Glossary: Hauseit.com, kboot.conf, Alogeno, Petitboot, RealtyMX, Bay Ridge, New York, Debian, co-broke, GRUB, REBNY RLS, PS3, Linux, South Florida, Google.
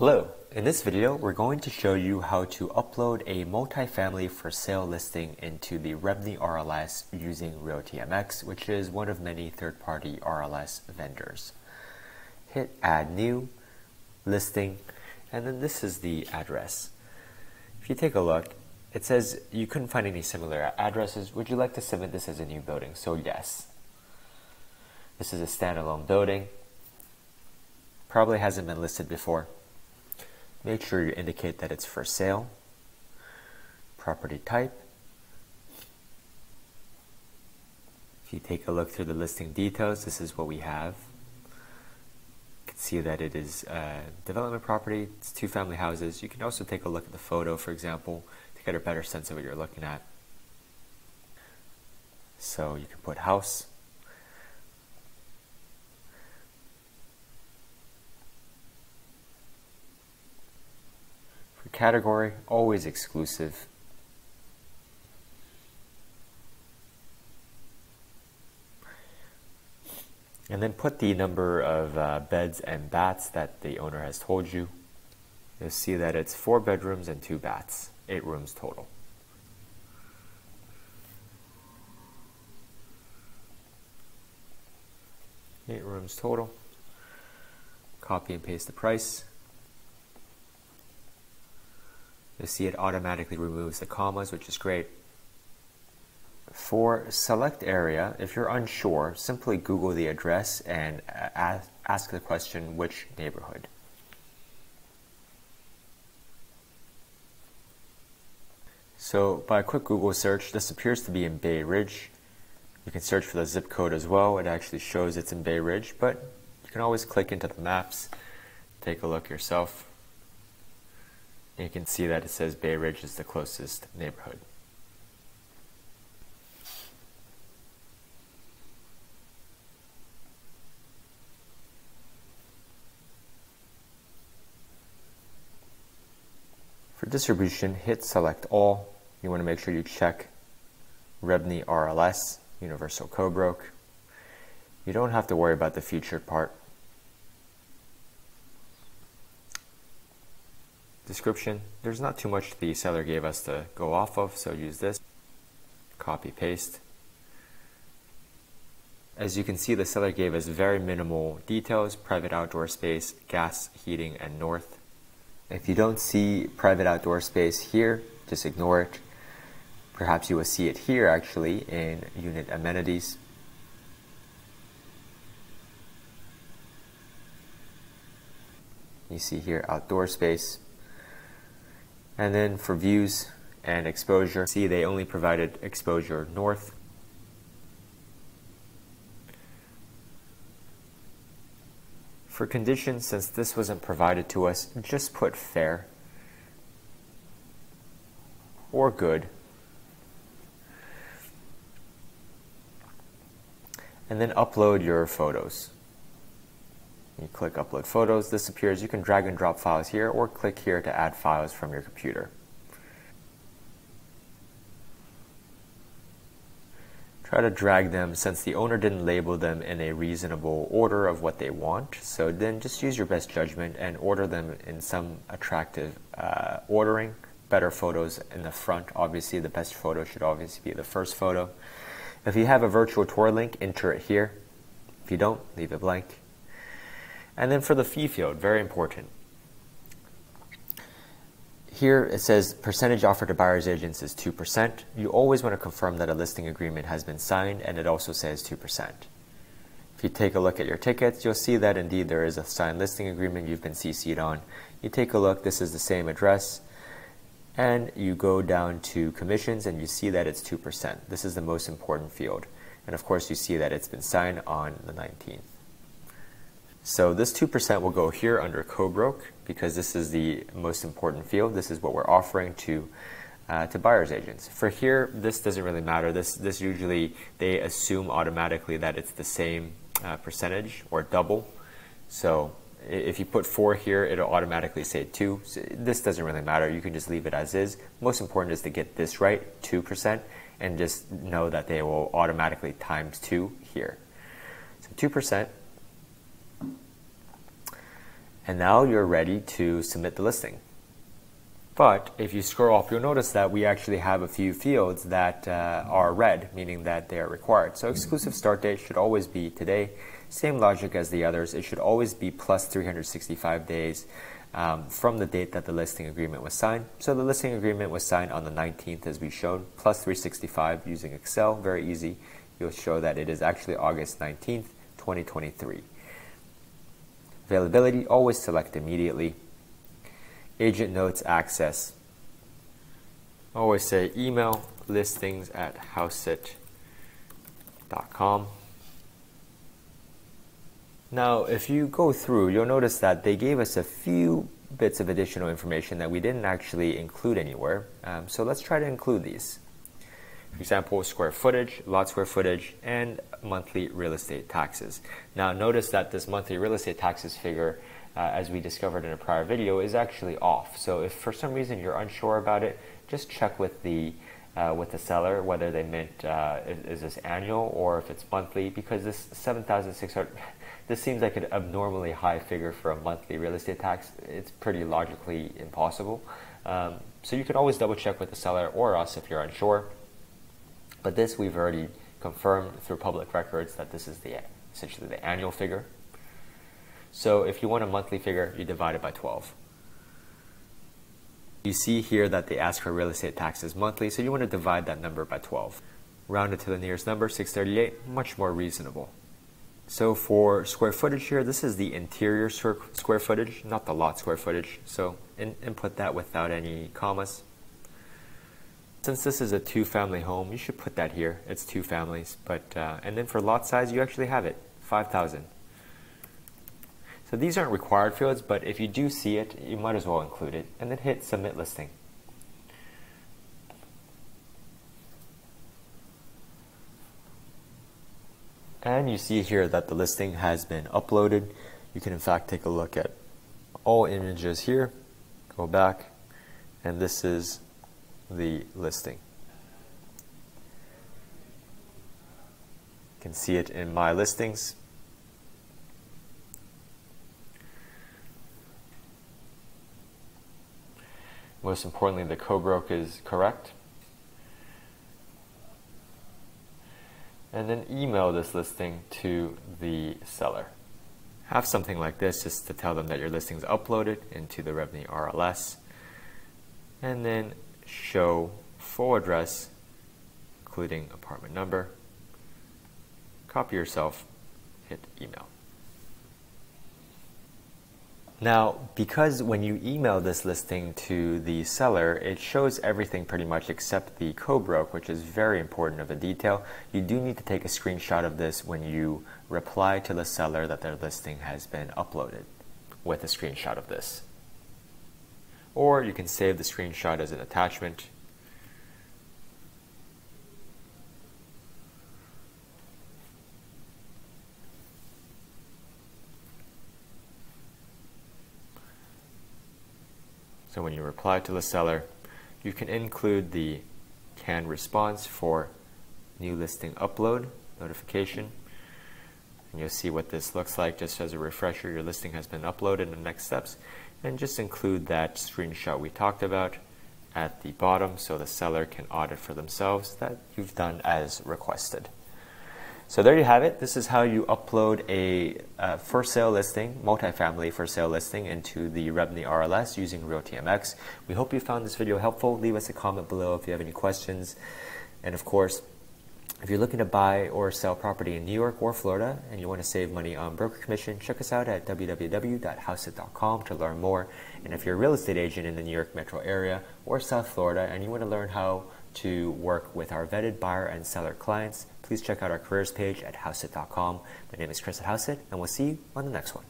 Hello, in this video we're going to show you how to upload a multifamily for sale listing into the REBNY RLS using RealtyMX, which is one of many third-party RLS vendors. Hit add new, listing, and then this is the address. If you take a look, it says you couldn't find any similar addresses. Would you like to submit this as a new building? So yes. This is a standalone building. Probably hasn't been listed before. Make sure you indicate that it's for sale. Property type. If you take a look through the listing details, this is what we have. You can see that it is a development property. It's 2 family houses. You can also take a look at the photo, for example, to get a better sense of what you're looking at. So you can put house. Category, always exclusive. And then put the number of beds and baths that the owner has told you. You'll see that it's 4 bedrooms and 2 baths, 8 rooms total. Copy and paste the price. You'll see it automatically removes the commas, which is great. For select area, if you're unsure, simply Google the address and ask the question, which neighborhood? So by a quick Google search, this appears to be in Bay Ridge. You can search for the zip code as well. It actually shows it's in Bay Ridge, but you can always click into the maps, take a look yourself. You can see that it says Bay Ridge is the closest neighborhood. For distribution, hit select all. You want to make sure you check REBNY RLS, Universal Co-Broke. You don't have to worry about the featured part. Description, there's not too much the seller gave us to go off of, so use this. Copy, paste. As you can see, the seller gave us very minimal details: private outdoor space, gas, heating, and north. If you don't see private outdoor space here, just ignore it. Perhaps you will see it here actually in unit amenities. You see here outdoor space. And then for views and exposure, see they only provided exposure north. For conditions, since this wasn't provided to us, just put fair or good. And then upload your photos. You click upload photos, this appears. You can drag and drop files here or click here to add files from your computer. Try to drag them since the owner didn't label them in a reasonable order of what they want. So then just use your best judgment and order them in some attractive ordering. Better photos in the front. Obviously, the best photo should obviously be the first photo. If you have a virtual tour link, enter it here. If you don't, leave it blank. And then for the fee field, very important. Here it says percentage offered to buyer's agents is 2%. You always want to confirm that a listing agreement has been signed, and it also says 2%. If you take a look at your tickets, you'll see that indeed there is a signed listing agreement you've been CC'd on. You take a look, this is the same address, and you go down to commissions and you see that it's 2%. This is the most important field. And of course you see that it's been signed on the 19th. So this 2% will go here under co-broke because this is the most important field. This is what we're offering to buyer's agents. For here, this doesn't really matter. This usually they assume automatically that it's the same percentage or double. So if you put 4 here, it'll automatically say 2. So this doesn't really matter. You can just leave it as is. Most important is to get this right, 2%, and just know that they will automatically times 2 here. So 2%. And now you're ready to submit the listing. But if you scroll up, you'll notice that we actually have a few fields that are red, meaning that they are required. So exclusive start date should always be today. Same logic as the others. It should always be plus 365 days from the date that the listing agreement was signed. So the listing agreement was signed on the 19th, as we showed, plus 365 using Excel, very easy. You'll show that it is actually August 19th, 2023. Availability, always select immediately. Agent notes access. Always say email listings@hauseit.com. Now, if you go through, you'll notice that they gave us a few bits of additional information that we didn't actually include anywhere. So let's try to include these. For example, square footage, lot square footage, and monthly real estate taxes. Now, notice that this monthly real estate taxes figure, as we discovered in a prior video, is actually off. So if for some reason you're unsure about it, just check with the seller whether they meant is this annual or if it's monthly, because this 7,600, this seems like an abnormally high figure for a monthly real estate tax. It's pretty logically impossible. So you can always double check with the seller or us if you're unsure. But this we've already confirmed through public records that this is essentially the annual figure. So if you want a monthly figure, you divide it by 12. You see here that they ask for real estate taxes monthly, so you want to divide that number by 12. Round it to the nearest number, 638, much more reasonable. So for square footage here, this is the interior square footage, not the lot square footage. So input that without any commas. Since this is a two-family home, you should put that here. It's two families, but and then for lot size, you actually have it, 5,000. So these aren't required fields, but if you do see it, you might as well include it, and then hit submit listing. And you see here that the listing has been uploaded. You can in fact take a look at all images here, go back, and this is the listing. You can see it in My Listings. Most importantly, the co-broke is correct. And then email this listing to the seller. Have something like this just to tell them that your listing is uploaded into the REBNY RLS. And then show full address, including apartment number. Copy yourself, hit email. Now, because when you email this listing to the seller, it shows everything pretty much except the co-broke, which is very important of a detail. You do need to take a screenshot of this when you reply to the seller that their listing has been uploaded with a screenshot of this. Or you can save the screenshot as an attachment. So when you reply to the seller, you can include the canned response for new listing upload notification. And you'll see what this looks like. Just as a refresher, your listing has been uploaded and next steps. And just include that screenshot we talked about at the bottom so the seller can audit for themselves that you've done as requested. So there you have it. This is how you upload a for sale listing, multifamily for sale listing, into the REBNY RLS using RealtyMX. We hope you found this video helpful. Leave us a comment below if you have any questions. And of course, if you're looking to buy or sell property in New York or Florida and you want to save money on broker commission, check us out at www.hauseit.com to learn more. And if you're a real estate agent in the New York metro area or South Florida and you want to learn how to work with our vetted buyer and seller clients, please check out our careers page at hauseit.com. My name is Chris at Hauseit, and we'll see you on the next one.